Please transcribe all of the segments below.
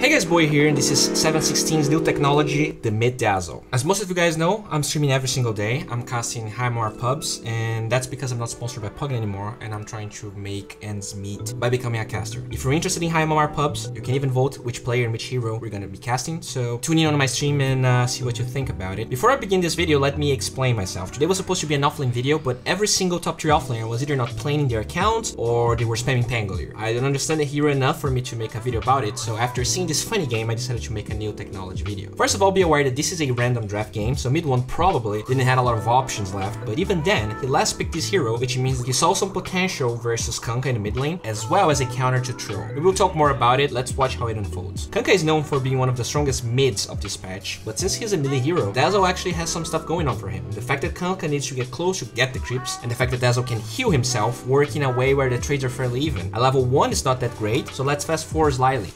Hey guys, Bowie here, and this is 716's new technology, the Mid-Dazzle. As most of you guys know, I'm streaming every single day. I'm casting high more pubs, and that's because I'm not sponsored by Pugna anymore, and I'm trying to make ends meet by becoming a caster. If you're interested in high more pubs, you can even vote which player and which hero we're gonna be casting, so tune in on my stream and see what you think about it. Before I begin this video, let me explain myself. Today was supposed to be an offlane video, but every single top tier offlaner was either not playing in their account, or they were spamming Pangolier. I don't understand the hero enough for me to make a video about it, so after seeing this funny game, I decided to make a new technology video. First of all, be aware that this is a random draft game, so Midone probably didn't have a lot of options left, but even then, he last picked this hero, which means that he saw some potential versus Kunkka in the mid lane, as well as a counter to Troll. We will talk more about it, let's watch how it unfolds. Kunkka is known for being one of the strongest mids of this patch, but since he's a mid hero, Dazzle actually has some stuff going on for him. The fact that Kunkka needs to get close to get the creeps, and the fact that Dazzle can heal himself, work in a way where the trades are fairly even. A level 1 is not that great, so let's fast forward slightly.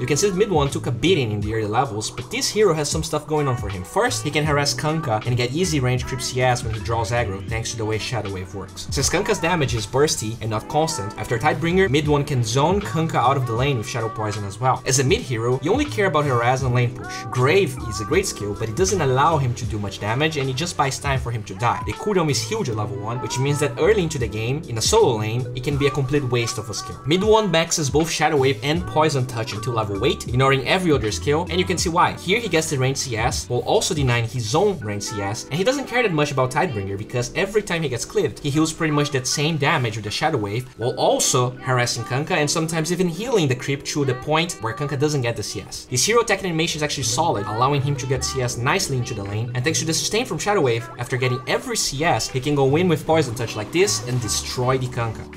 You can see that Midone took a beating in the early levels, but this hero has some stuff going on for him. First, he can harass Kunkka and get easy range creep CS when he draws aggro, thanks to the way Shadow Wave works. Since Kunkka's damage is bursty and not constant, after Tidebringer, Midone can zone Kunkka out of the lane with Shadow Poison as well. As a mid hero, you only care about harass and lane push. Grave is a great skill, but it doesn't allow him to do much damage and it just buys time for him to die. The cooldown is huge at level 1, which means that early into the game, in a solo lane, it can be a complete waste of a skill. Midone maxes both Shadow Wave and Poison Touch until level 8, ignoring every other skill, and you can see why. Here he gets the range CS, while also denying his own range CS, and he doesn't care that much about Tidebringer, because every time he gets clipped, he heals pretty much that same damage with the Shadow Wave, while also harassing Kunkka and sometimes even healing the creep to the point where Kunkka doesn't get the CS. His hero tech animation is actually solid, allowing him to get CS nicely into the lane, and thanks to the sustain from Shadow Wave, after getting every CS, he can go in with Poison Touch like this and destroy the Kunkka.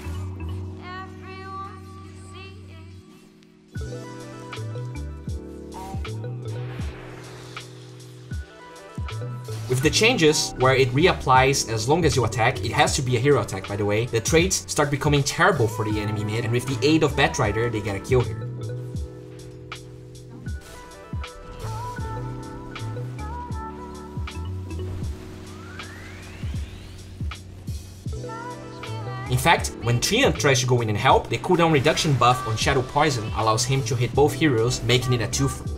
With the changes, where it reapplies as long as you attack, it has to be a hero attack by the way, the traits start becoming terrible for the enemy mid, and with the aid of Batrider, they get a kill here. In fact, when Treant tries to go in and help, the cooldown reduction buff on Shadow Poison allows him to hit both heroes, making it a twofer.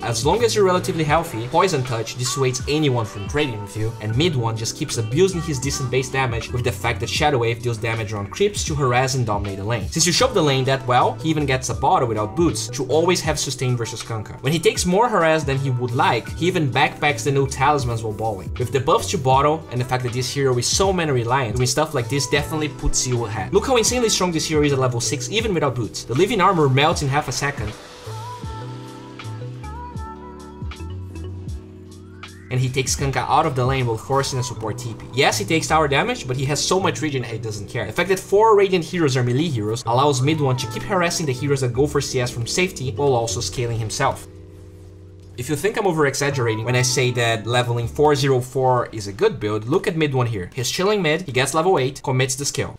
As long as you're relatively healthy, Poison Touch dissuades anyone from trading with you, and Midone just keeps abusing his decent base damage with the fact that Shadow Wave deals damage around creeps to harass and dominate the lane. Since you shove the lane that well, he even gets a bottle without boots to always have sustain versus Kunkka. When he takes more harass than he would like, he even backpacks the new Talismans while balling. With the buffs to Bottle and the fact that this hero is so mana reliant, doing stuff like this definitely puts you ahead. Look how insanely strong this hero is at level 6 even without boots. The Living Armor melts in half a second, and he takes Kunkka out of the lane while forcing a support TP. Yes, he takes tower damage, but he has so much regen that he doesn't care. The fact that 4 Radiant heroes are melee heroes allows Midone to keep harassing the heroes that go for CS from safety while also scaling himself. If you think I'm over-exaggerating when I say that leveling 404 is a good build, look at Midone here. He's chilling mid, he gets level 8, commits the skill.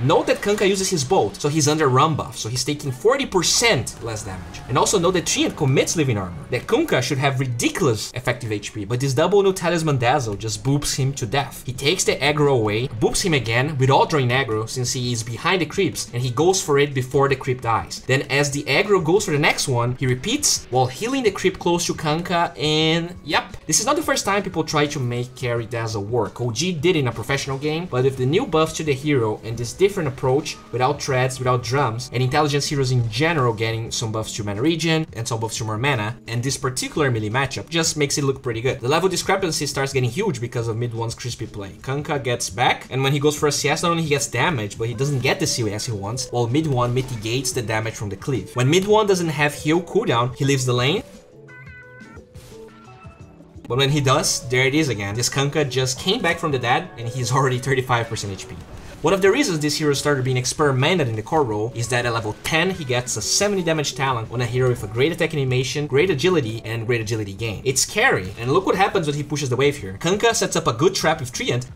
Note that Kunkka uses his bolt, so he's under run buff, so he's taking 40% less damage. And also note that Treant commits Living Armor, that Kunkka should have ridiculous effective HP, but this double new Talisman Dazzle just boops him to death. He takes the aggro away, boops him again without drawing aggro since he is behind the creeps, and he goes for it before the creep dies. Then as the aggro goes for the next one, he repeats while healing the creep close to Kunkka, and yep. This is not the first time people try to make carry Dazzle work. OG did in a professional game, but with the new buff to the hero and this different approach, without threats, without drums, and intelligence heroes in general getting some buffs to mana regen and some buffs to more mana, and this particular melee matchup just makes it look pretty good. The level discrepancy starts getting huge because of Midone's crispy play. Kunkka gets back, and when he goes for a CS, not only he gets damage, but he doesn't get the CS he wants, while Midone mitigates the damage from the cleave. When Midone doesn't have heal cooldown, he leaves the lane, but when he does, there it is again. This Kunkka just came back from the dead, and he's already 35% HP. One of the reasons this hero started being experimented in the core role is that at level 10 he gets a 70 damage talent on a hero with a great attack animation, great agility, and great agility gain. It's scary, and look what happens when he pushes the wave here. Kunkka sets up a good trap with Treant,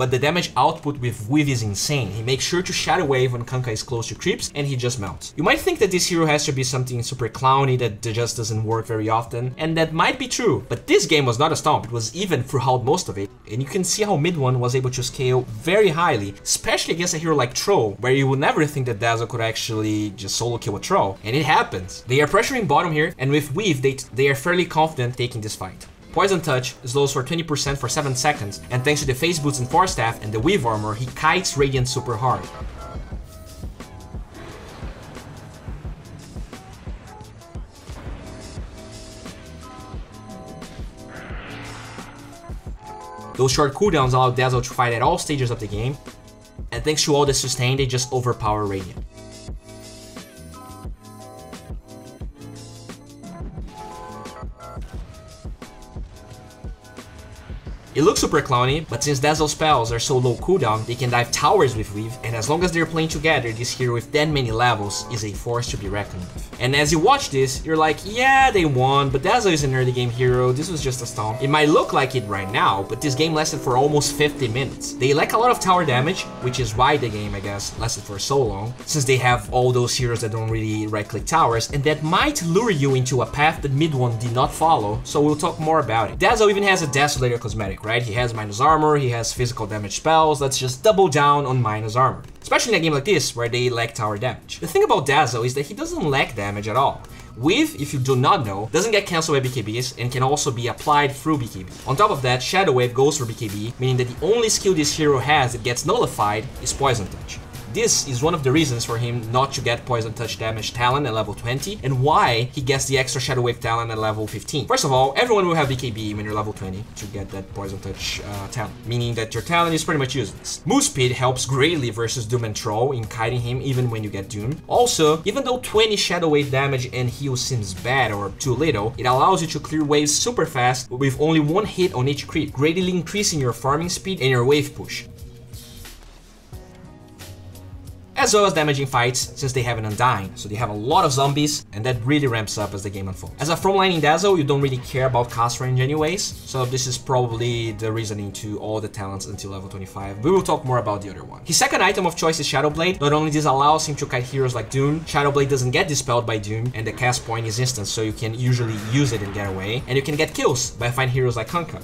but the damage output with Weave is insane. He makes sure to Shadow Wave when Kunkka is close to creeps, and he just melts. You might think that this hero has to be something super clowny that just doesn't work very often, and that might be true, but this game was not a stomp, it was even throughout most of it, and you can see how Midone was able to scale very highly, especially against a hero like Troll, where you would never think that Dazzle could actually just solo kill a Troll, and it happens. They are pressuring bottom here, and with Weave, they are fairly confident taking this fight. Poison Touch slows for 20% for 7 seconds, and thanks to the Phase Boots and Force Staff and the Weave Armor, he kites Radiant super hard. Those short cooldowns allow Dazzle to fight at all stages of the game, and thanks to all the sustain, they just overpower Radiant. It looks super clowny, but since Dazzle spells are so low cooldown, they can dive towers with Weave, and as long as they're playing together, this hero with that many levels is a force to be reckoned with. And as you watch this, you're like, yeah, they won, but Dazzle is an early game hero, this was just a stomp. It might look like it right now, but this game lasted for almost 50 minutes. They lack a lot of tower damage, which is why the game, I guess, lasted for so long, since they have all those heroes that don't really right-click towers, and that might lure you into a path that Midone did not follow, so we'll talk more about it. Dazzle even has a Desolator cosmetic, right? He has minus armor, he has physical damage spells, let's just double down on minus armor. Especially in a game like this, where they lack tower damage. The thing about Dazzle is that he doesn't lack damage at all. Weave, if you do not know, doesn't get cancelled by BKBs and can also be applied through BKB. On top of that, Shadow Wave goes for BKB, meaning that the only skill this hero has that gets nullified is Poison Touch. This is one of the reasons for him not to get Poison Touch damage talent at level 20, and why he gets the extra Shadow Wave talent at level 15. First of all, everyone will have BKB when you're level 20 to get that Poison Touch talent, meaning that your talent is pretty much useless. Move speed helps greatly versus Doom and Troll in kiting him even when you get Doom. Also, even though 20 Shadow Wave damage and heal seems bad or too little, it allows you to clear waves super fast with only one hit on each creep, greatly increasing your farming speed and your wave push, as well as damaging fights since they have an Undying, so they have a lot of zombies, and that really ramps up as the game unfolds. As a frontlining Dazzle, you don't really care about cast range anyways, so this is probably the reasoning to all the talents until level 25. We will talk more about the other one. His second item of choice is Shadow Blade. Not only this allows him to kite heroes like Doom, Shadow Blade doesn't get dispelled by Doom, and the cast point is instant, so you can usually use it and get away, and you can get kills by fighting heroes like Kunkka.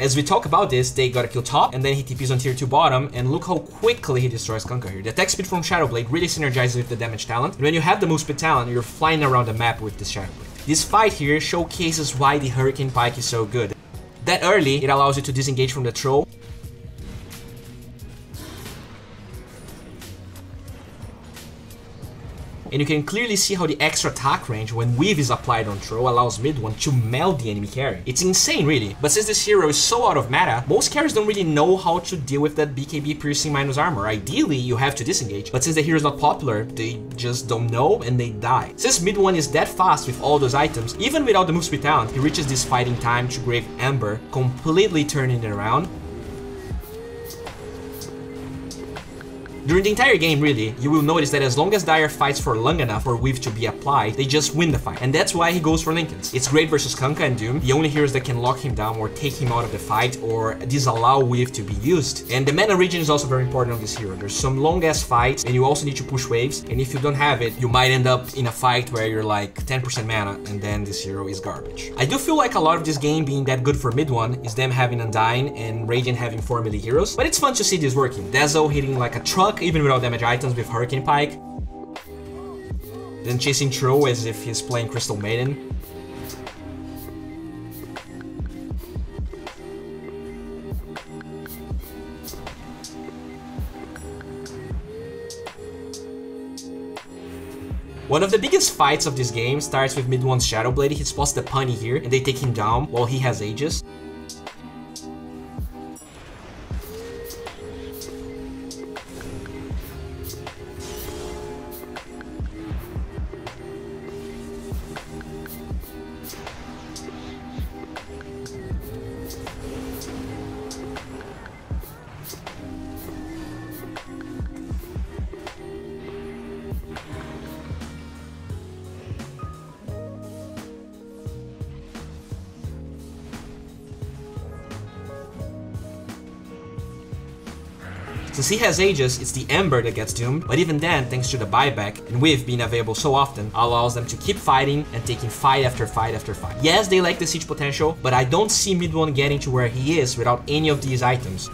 As we talk about this, they gotta kill top, and then he TPs on tier 2 bottom, and look how quickly he destroys Kunkka here. The attack speed from Shadow Blade really synergizes with the damage talent, and when you have the move speed talent, you're flying around the map with this Shadow Blade. This fight here showcases why the Hurricane Pike is so good. That early, it allows you to disengage from the Troll, and you can clearly see how the extra attack range when Weave is applied on Troll allows Midone to melt the enemy carry. It's insane really, but since this hero is so out of meta, most carries don't really know how to deal with that BKB piercing minus armor. Ideally, you have to disengage, but since the hero is not popular, they just don't know and they die. Since Midone is that fast with all those items, even without the move speed talent, he reaches this fighting time to Grave Ember, completely turning it around. During the entire game, really, you will notice that as long as Dire fights for long enough for Weave to be applied, they just win the fight. And that's why he goes for Linken's. It's great versus Kunkka and Doom, the only heroes that can lock him down or take him out of the fight or disallow Weave to be used. And the mana region is also very important on this hero. There's some long-ass fights, and you also need to push waves, and if you don't have it, you might end up in a fight where you're like 10% mana, and then this hero is garbage. I do feel like a lot of this game being that good for Midone is them having Undying and Radiant having 4 melee heroes, but it's fun to see this working. Dazzle hitting like a truck, even without damage items with Hurricane Pike, then chasing Troll as if he's playing Crystal Maiden. One of the biggest fights of this game starts with Midone's Shadow Blade. He spots the Puny here and they take him down while he has Aegis. Since he has Aegis, it's the Ember that gets doomed, but even then, thanks to the buyback and Weave being available so often, allows them to keep fighting and taking fight after fight after fight. Yes, they lack the siege potential, but I don't see Midone getting to where he is without any of these items.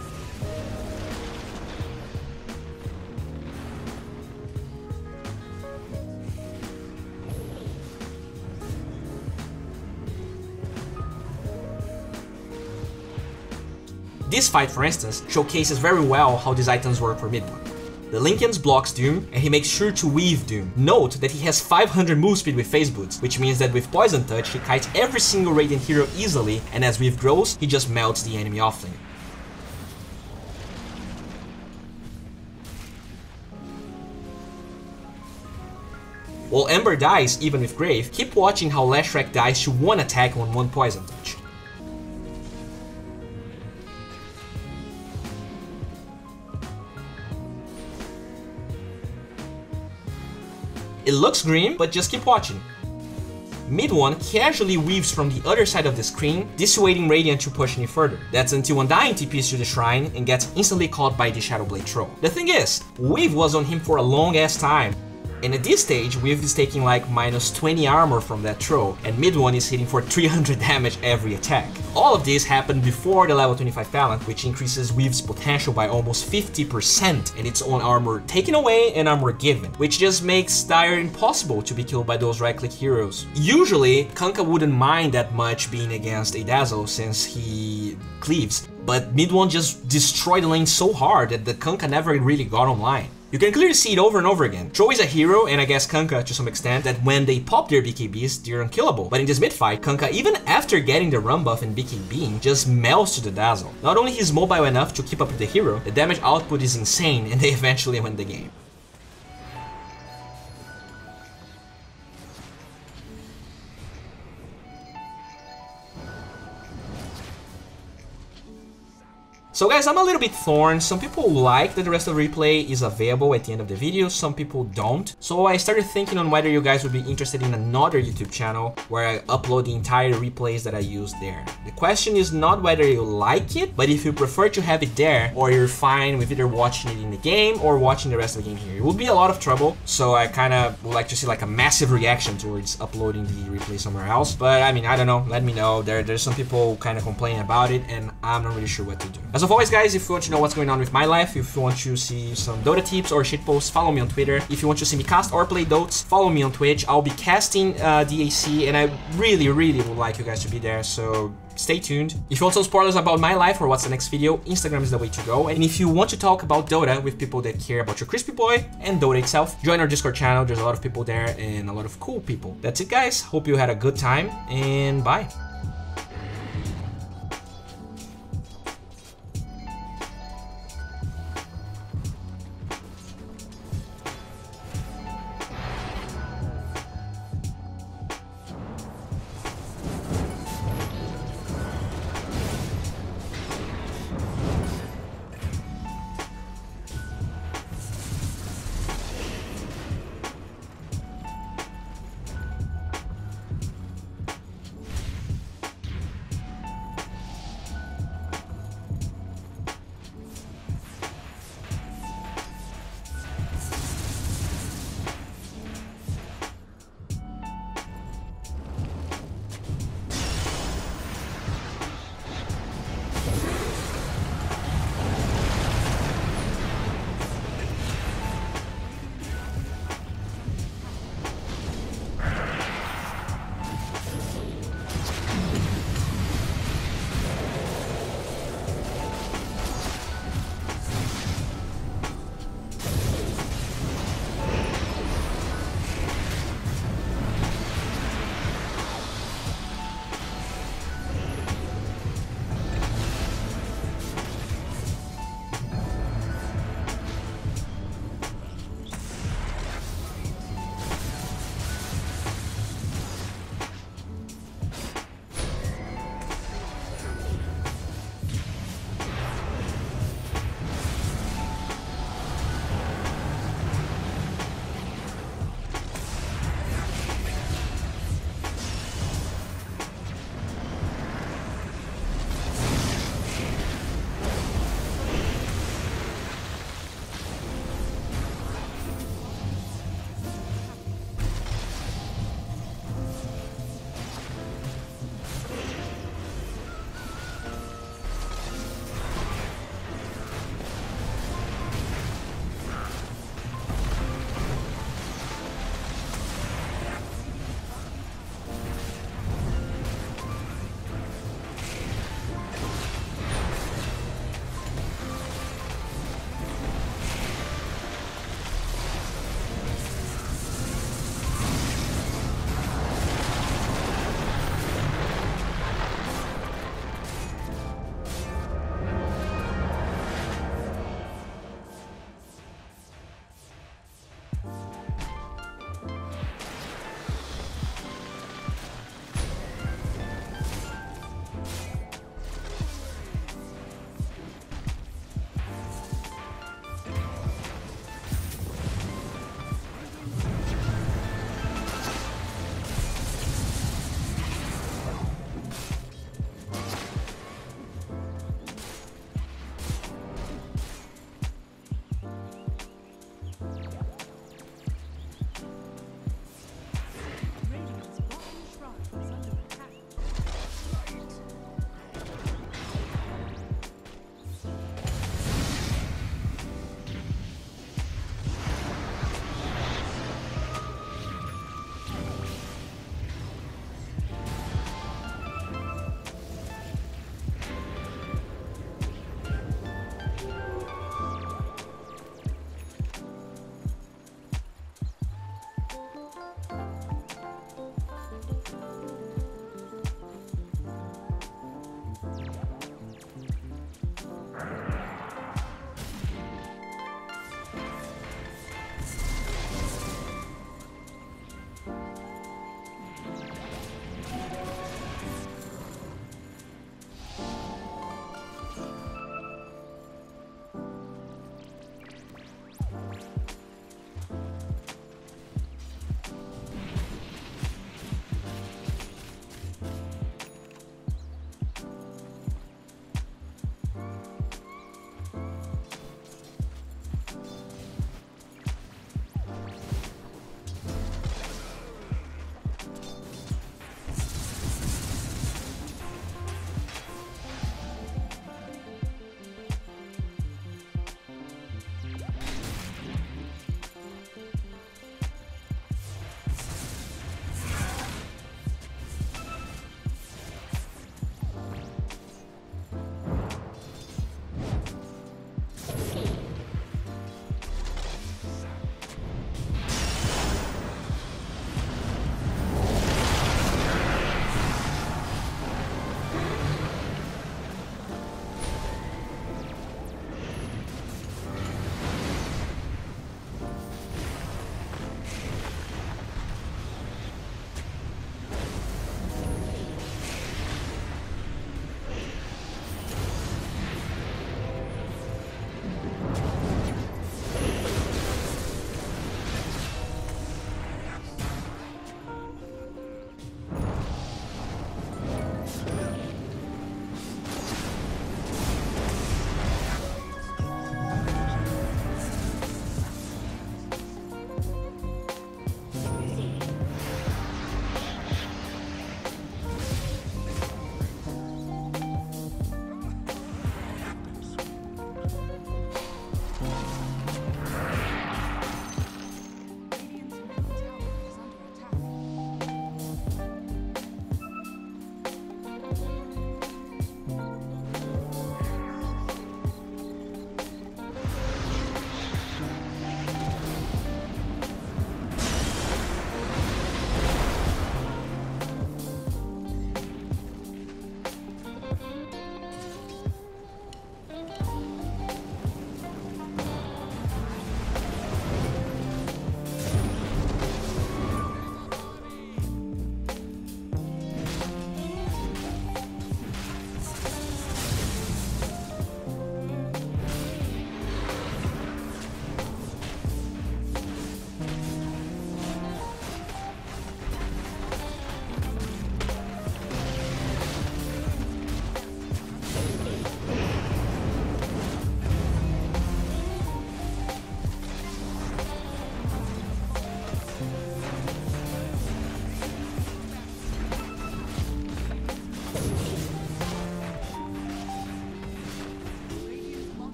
This fight, for instance, showcases very well how these items work for Midone. The Linken's blocks Doom, and he makes sure to weave Doom. Note that he has 500 move speed with Phase Boots, which means that with Poison Touch, he kites every single Radiant hero easily, and as Weave grows, he just melts the enemy offlane. While Ember dies, even with Grave, keep watching how Leshrac dies to one attack on one Poison Touch. It looks grim, but just keep watching. Midone casually weaves from the other side of the screen, dissuading Radiant to push any further. That's until Undying TPs to the shrine and gets instantly caught by the Shadow Blade Troll. The thing is, Weave was on him for a long ass time, and at this stage, Weave is taking like minus 20 armor from that Troll, and Midone is hitting for 300 damage every attack. All of this happened before the level 25 talent, which increases Weave's potential by almost 50%, and its own armor taken away and armor given, which just makes Dire impossible to be killed by those right-click heroes. Usually, Kunkka wouldn't mind that much being against a Dazzle since he cleaves, but Midone just destroyed the lane so hard that the Kunkka never really got online. You can clearly see it over and over again. Troll is a hero, and I guess Kunkka to some extent, that when they pop their BKBs, they're unkillable. But in this mid fight, Kunkka, even after getting the run buff and BKBing, just melts to the Dazzle. Not only he's mobile enough to keep up with the hero, the damage output is insane, and they eventually win the game. So guys, I'm a little bit torn. Some people like that the rest of the replay is available at the end of the video, some people don't. So I started thinking on whether you guys would be interested in another YouTube channel where I upload the entire replays that I used there. The question is not whether you like it, but if you prefer to have it there, or you're fine with either watching it in the game or watching the rest of the game here. It would be a lot of trouble, so I kind of would like to see like a massive reaction towards uploading the replay somewhere else. But I mean, I don't know, let me know. There's some people kind of complaining about it, and I'm not really sure what to do. As always guys, if you want to know what's going on with my life, if you want to see some Dota tips or shit posts, follow me on Twitter. If you want to see me cast or play Dotes, follow me on Twitch. I'll be casting DAC, and I really would like you guys to be there, so stay tuned. If you want some spoilers about my life or what's the next video, Instagram is the way to go. And if you want to talk about Dota with people that care about your crispy boy and Dota itself, join our Discord channel. There's a lot of people there and a lot of cool people. That's it guys, hope you had a good time, and bye.